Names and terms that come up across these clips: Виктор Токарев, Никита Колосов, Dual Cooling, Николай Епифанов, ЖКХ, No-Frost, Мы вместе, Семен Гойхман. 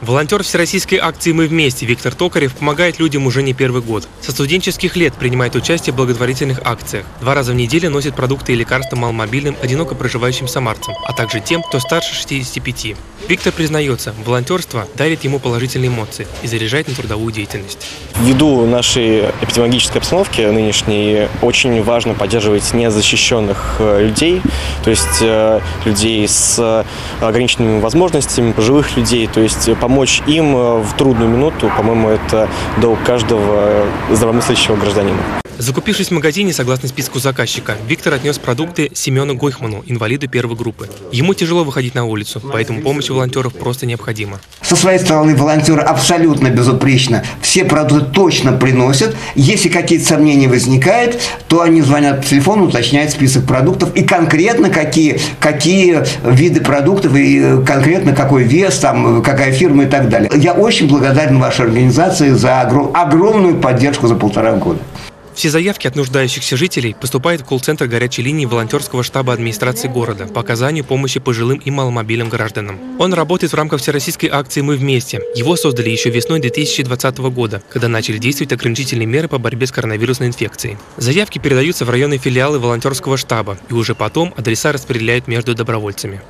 Волонтер всероссийской акции «Мы вместе» Виктор Токарев помогает людям уже не первый год. Со студенческих лет принимает участие в благотворительных акциях. 2 раза в неделю носит продукты и лекарства маломобильным, одиноко проживающим самарцам, а также тем, кто старше 65. Виктор признается, волонтерство дарит ему положительные эмоции и заряжает на трудовую деятельность. Ввиду нашей эпидемиологической обстановки нынешней очень важно поддерживать незащищенных людей, то есть людей с ограниченными возможностями, пожилых людей, то есть помочь им в трудную минуту, по-моему, это долг каждого здравомыслящего гражданина. Закупившись в магазине, согласно списку заказчика, Виктор отнес продукты Семену Гойхману, инвалиду 1-й группы. Ему тяжело выходить на улицу, поэтому помощь волонтеров просто необходима. Со своей стороны волонтеры абсолютно безупречно. Все продукты точно приносят. Если какие-то сомнения возникают, то они звонят по телефону, уточняют список продуктов и конкретно какие виды продуктов, и конкретно какой вес, там, какая фирма и так далее. Я очень благодарен вашей организации за огромную поддержку за 1,5 года. Все заявки от нуждающихся жителей поступают в колл-центр горячей линии волонтерского штаба администрации города по оказанию помощи пожилым и маломобильным гражданам. Он работает в рамках всероссийской акции «Мы вместе». Его создали еще весной 2020 года, когда начали действовать ограничительные меры по борьбе с коронавирусной инфекцией. Заявки передаются в районные филиалы волонтерского штаба, и уже потом адреса распределяют между добровольцами.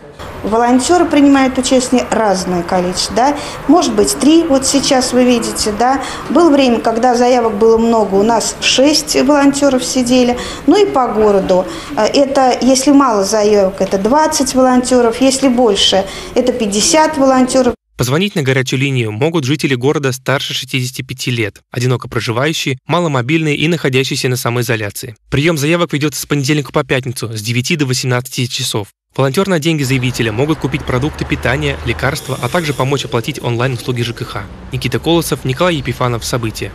Волонтеры принимают участие разное количество, да, может быть 3, вот сейчас вы видите, да, было время, когда заявок было много, у нас 6 волонтеров сидели, ну и по городу, это, если мало заявок, это 20 волонтеров, если больше, это 50 волонтеров. Позвонить на горячую линию могут жители города старше 65 лет, одиноко проживающие, маломобильные и находящиеся на самоизоляции. Прием заявок ведется с понедельника по пятницу с 9 до 18 часов. Волонтеры на деньги заявителя могут купить продукты питания, лекарства, а также помочь оплатить онлайн-услуги ЖКХ. Никита Колосов, Николай Епифанов. События.